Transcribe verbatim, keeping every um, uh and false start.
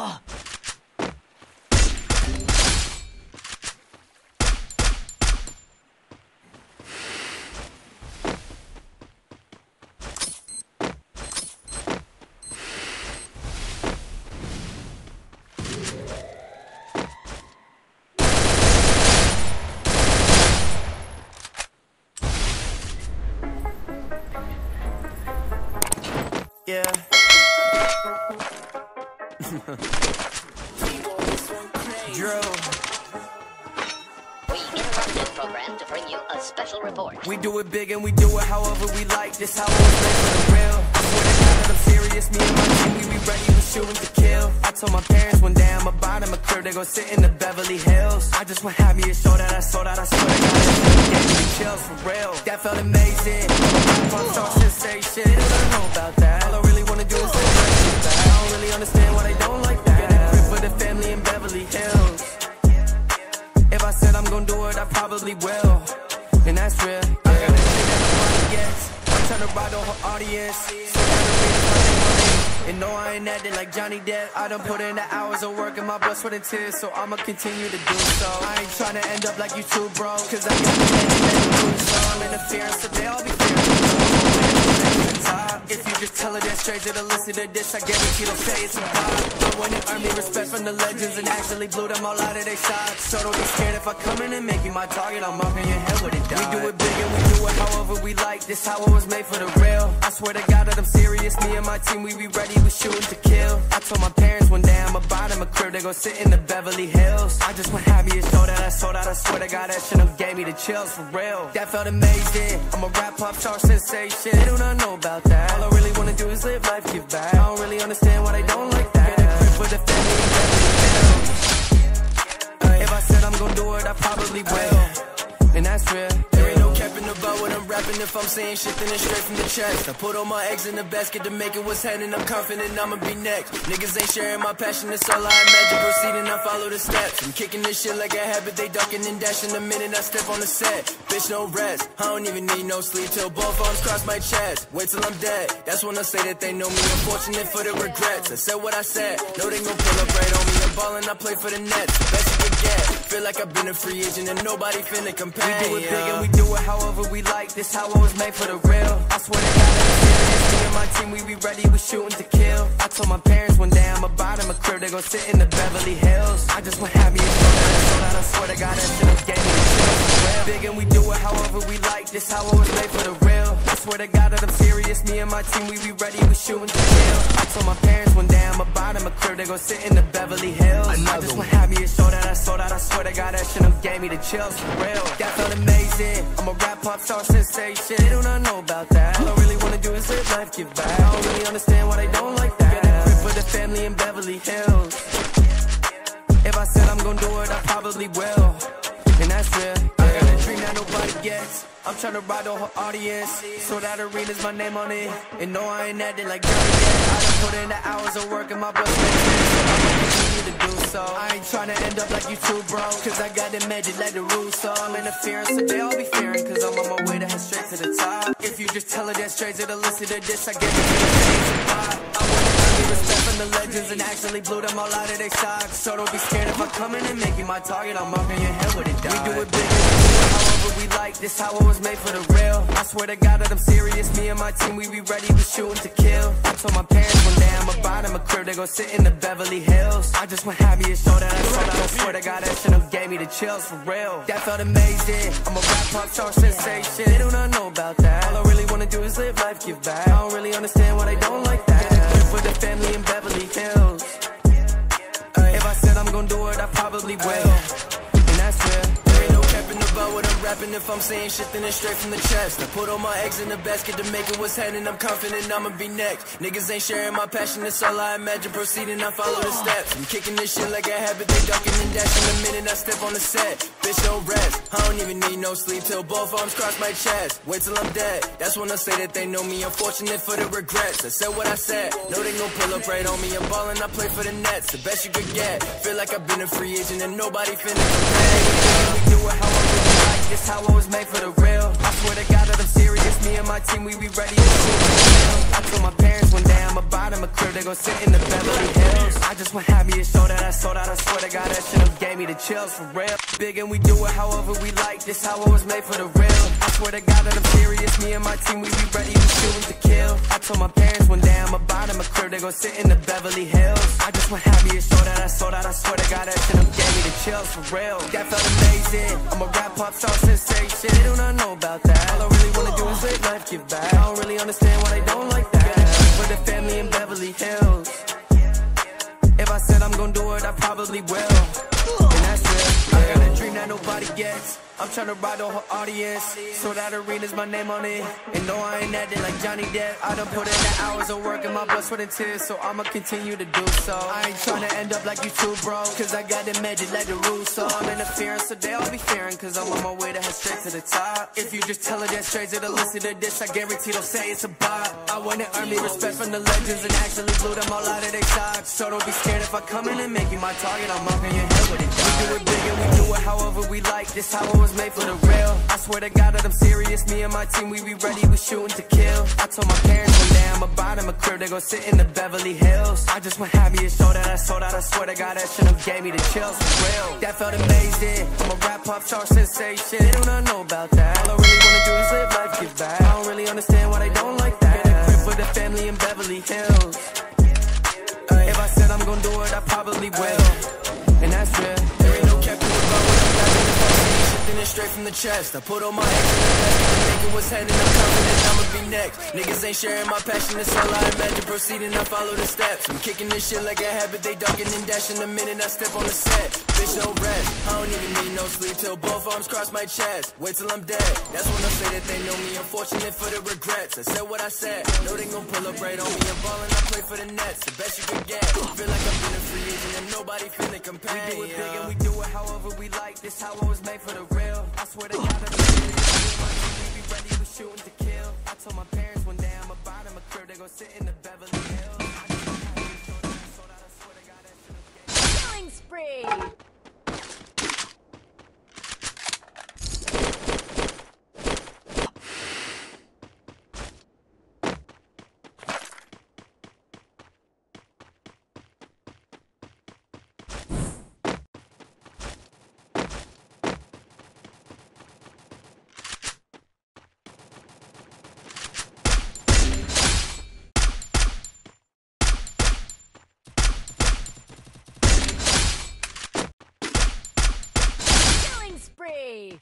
Oh. Yeah. Drew. We interrupt this program to bring you a special report. We do it big and we do it however we like. This how it's made for the real. I swear to God that I'm serious. Me and my team, we be ready for shooting to kill. I told my parents one day I'm about him a crib. They gon' sit in the Beverly Hills. I just want to have me a show that I sold out. I swear to God, it gave me chills for real. That felt amazing. Pop star sensation. I don't know about that. All I really want to do is understand why they don't like that. Get a grip for the family in Beverly Hills. If I said I'm gonna do it, I probably will. And that's real. I got a shit that nobody gets. I'm trying to ride on her audience. So and no, I ain't acting like Johnny Depp. I done put in the hours of work and my blood, sweat, and tears. So I'ma continue to do so. I ain't trying to end up like you two, bro. Cause I can't do so. I'm interfering, so they all be if you just tell her that straight to the listener this, I guarantee they'll say it's a vibe. The one that earned me respect from the legends and actually blew them all out of their sides. So don't be scared if I come in and make you my target. I'm up in your head with it, dog. We do it big and we do it however we like. This how it was made for the real. I swear to God that I'm serious. Me and my team, we be ready. We shooting to kill. I told my parents one day I'm about him a crib. They gon' sit in the Beverly Hills. I just want to have me a show that I sold out. I swear to God that shit done gave me the chills for real. That felt amazing. I'm a rap pop star sensation. They do not know about that. All I really wanna do is live life, give back. I don't really understand why they don't like that. Get a grip for the family and Beverly Hills. If I said I'm gonna do it, I probably will. And that's real. There ain't no capping about what I'm rapping. If I'm saying shit, then it's straight from the chest. I put all my eggs in the basket to make it what's heading. I'm confident I'ma be next. Niggas ain't sharing my passion, that's all I imagine. Proceeding, I follow the steps. I'm kicking this shit like a habit. They ducking and dashing the minute I step on the set. Bitch, no rest. I don't even need no sleep till both arms cross my chest. Wait till I'm dead. That's when I say that they know me. Unfortunate for the regrets. I said what I said. No, they gon' pull up right on me. I'm ballin', I play for the Nets. Best you get. Feel like I've been a free agent and nobody finna compare. We do it big and we do it however we like. This how it was made for the real. I swear to God, I'm serious. Me and my team, we be ready. We shooting to kill. I told my parents one day I'm about him a crib. They gon' sit in the Beverly Hills. I just want to have me a show that I sold out. I swear to God, that shit gave me the chills. Big and we do it however we like. This how it was made for the real. I swear to God that I'm serious. Me and my team, we be ready. We shooting to kill. I told my parents one day I'm about him a crib. They gon' sit in the Beverly Hills. Another I just want to have me a show that I sold out. I swear to God, that shit up gave me the chills for real. That felt amazing. I'm a rap pop star sensation. They do not know about that. All I really wanna do is live life, give back. I don't really understand why they don't like that. Get a grip for the family in Beverly Hills. If I said I'm gonna do it, I probably will. And that's real. I got a dream that nobody gets. I'm trying to ride on her audience. So that arena's my name on it. And no, I ain't acting like Johnny Depp. I done put in the hours of work and my blood, sweat, and tears. So I ain't tryna end up like you two, bro. Cause I got the magic like the rules. So I'm interfering, so they all be fearing. Cause I'm on my way to head straight to the top. If you just tell her that straight to the listener this, I get the I wanna give respect from the legends and actually blew them all out of their socks. So don't be scared if I come in and make you my target. I'm up in your head with it, dog. We do it big, however we like. This how it was made for the real. I swear to God that I'm serious. Me and my team, we be ready, we shooting to kill. I told my parents one day I'm about him a crib. They gon' sit in the Beverly Hills. I just want to have me a show that I sold out. I swear to God, that shit up gave me the chills for real. That felt amazing. I'm a rap pop star sensation. They do not know about that. All I really wanna do is live life, give back. I don't really understand why they don't like that. Get a grip for the family in Beverly Hills. If I said I'm gonna do it, I probably will. And that's real. About what I'm rapping, if I'm saying shit, then it's straight from the chest. I put all my eggs in the basket to make it what's heading. I'm confident I'ma be next. Niggas ain't sharing my passion, that's all I imagine. Proceeding, I follow the steps. I'm kicking this shit like a habit. They ducking and dashing the minute I step on the set. Bitch, no rest. I don't even need no sleep till both arms cross my chest. Wait till I'm dead. That's when I say that they know me. Unfortunate for the regrets. I said what I said. No, they gon' pull up right on me. I'm ballin', I play for the Nets. The best you could get. Feel like I've been a free agent and nobody finna compare. We do it however we like. It's how I was made for the real. I swear to God that I'm serious. Me and my team, we be ready to shoot. I told my parents one day I'ma buy them a crib, they gon' sit in the Beverly Hills. I just want happy to show that I sold out. I swear to God that shit up gave me the chills for real. Big and we do it however we like. This how I was made for the real. I swear to God that I'm serious. Me and my team, we be ready to shoot to kill. I told my parents one day I'ma buy them a crib, they gon' sit in the Beverly Hills. I just want happy to show that I sold out. I swear to God that shit up gave me the chills for real. That felt amazing. I'm a rap pop star sensation. They do not know about that. All I really wanna do is live life, give back. I don't really understand why they don't like that. With the family in Beverly Hills. If I said I'm gonna do it, I probably will. And that's it. I got a dream that nobody gets. I'm trying to ride on her audience, so that arena's my name on it. And no, I ain't acting like Johnny Depp. I done put in the hours of work and my blood, sweat, and tears, so I'ma continue to do so. I ain't trying to end up like you too, bro, cause I got the magic like the rules. So I'm interfering, so they all be fearing, cause I'm on my way to head straight to the top. If you just tell her that straight to the listen to this, I guarantee they'll say it's a bop. I wanna earn me respect from the legends and actually blew them all out of their socks. So don't be scared if I come in and make you my target, I'm up in your head with it. We do it big and we do it however we like, this how I was made for the real. I swear to God that I'm serious. Me and my team, we be ready, we shooting to kill. I told my parents one day I'ma buy them a crib, they gon' sit in the Beverly Hills. I just want happy to show that I sold out. I swear to God that shit up gave me the chills for real. That felt amazing. I'm a rap pop star sensation. They do not know about that. All I really wanna do is live life, give back. I don't really understand why they don't like that. Get a crib for the family in Beverly Hills. If I said I'm gon' do it, I probably will. And that's real. There ain't no cap to about what I'm not in the fucking. It straight from the chest, I put on my head to the best, thinking what's happening, I'm confident I'ma be next. Niggas ain't sharing my passion, that's all I imagine. Proceeding, I follow the steps. I'm kicking this shit like a habit, they ducking and dashing. The minute I step on the set, bitch no rest. I don't even need no sleep till both arms cross my chest. Wait till I'm dead, that's when I say that they know me. Unfortunate for the regrets, I said what I said. Know they gon' pull up right on me. I'm ballin', I play for the Nets, the best you can get. Feel like I'm feeling free agent and nobody feeling companion. We do it big and we do it however we like. This how I was made for the real. I swear to God, I'm ready, we ready, we shooting to kill. I told my parents one day I'ma buy them a crib, they gon' sit in the Beverly Hills. Killing spree! Spree!